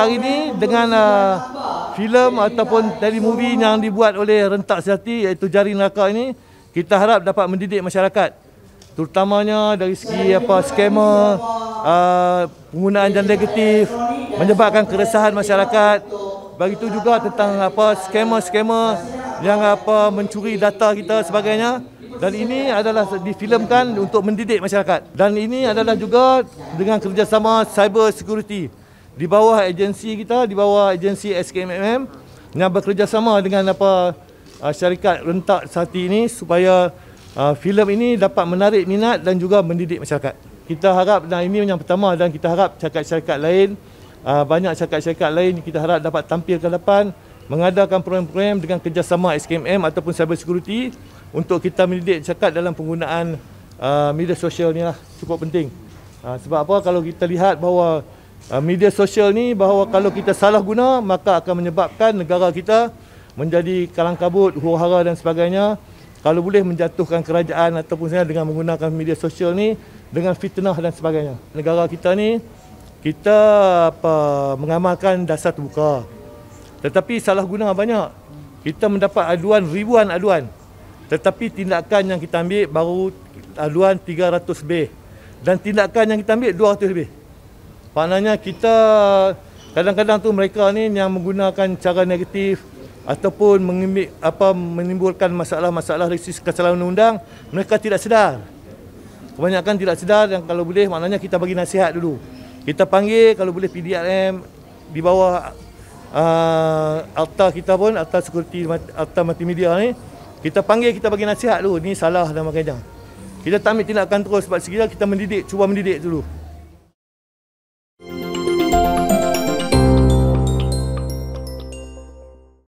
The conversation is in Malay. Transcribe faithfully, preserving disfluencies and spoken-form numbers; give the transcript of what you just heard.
Hari ini dengan uh, filem ataupun telemovie yang dibuat oleh Rentak Sakti iaitu Jari Neraka ini, kita harap dapat mendidik masyarakat, terutamanya dari segi apa skema, uh, penggunaan yang negatif menyebabkan keresahan masyarakat. Begitu juga tentang apa skema-skema yang apa mencuri data kita sebagainya. Dan ini adalah difilemkan untuk mendidik masyarakat. Dan ini adalah juga dengan kerjasama cyber security di bawah agensi kita, di bawah agensi S K M M yang bekerjasama dengan apa syarikat Rentak Sakti ini supaya uh, filem ini dapat menarik minat dan juga mendidik masyarakat. Kita harap, dan ini yang pertama, dan kita harap syarikat-syarikat lain, uh, banyak syarikat-syarikat lain kita harap dapat tampil ke depan mengadakan program-program dengan kerjasama S K M M ataupun cyber security untuk kita mendidik masyarakat dalam penggunaan uh, media sosial ni lah, cukup penting. Uh, sebab apa, kalau kita lihat bahawa uh, media sosial ni, bahawa kalau kita salah guna maka akan menyebabkan negara kita menjadi kalang kabut, huru-hara dan sebagainya. Kalau boleh menjatuhkan kerajaan ataupun saya dengan menggunakan media sosial ni dengan fitnah dan sebagainya. Negara kita ni, kita apa, mengamalkan dasar terbuka. Tetapi salah guna banyak. Kita mendapat aduan, ribuan aduan. Tetapi tindakan yang kita ambil baru aduan tiga ratus lebih. Dan tindakan yang kita ambil dua ratus lebih. Maknanya kita kadang-kadang tu mereka ni yang menggunakan cara negatif ataupun mengambil, apa, menimbulkan masalah-masalah dari sisi kesalahan undang-undang, mereka tidak sedar. Kebanyakan tidak sedar, dan kalau boleh maknanya kita bagi nasihat dulu. Kita panggil kalau boleh P D R M di bawah Uh, akta kita pun, akta security, akta multimedia ni, kita panggil, kita bagi nasihat dulu, ni salah dan macam macam. Kita tak ambil tindakan terus sebab sekiranya kita mendidik, cuba mendidik dulu.